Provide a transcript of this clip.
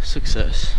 Success.